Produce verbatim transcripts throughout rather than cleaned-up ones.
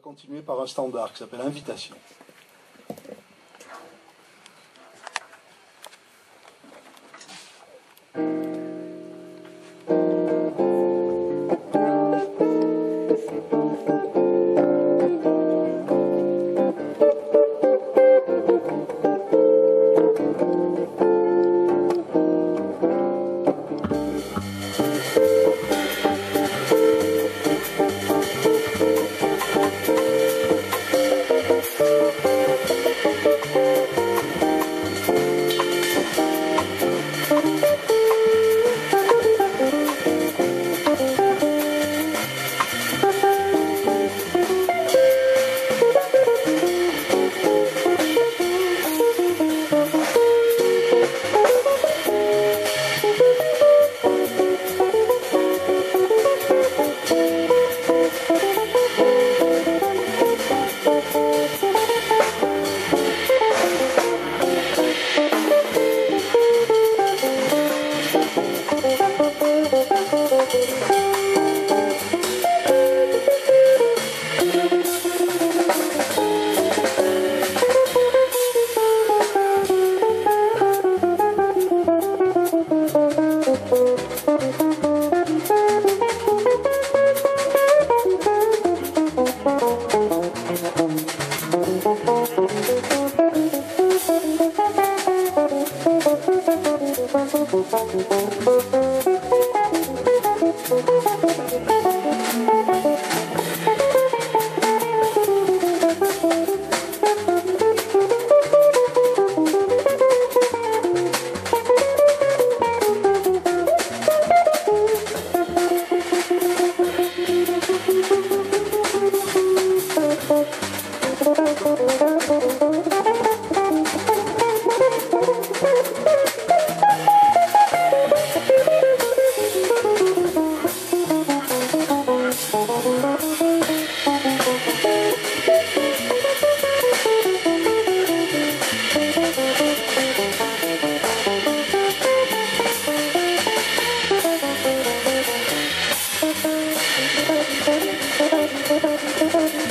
va continuer par un standard qui s'appelle invitation.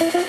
Thank you.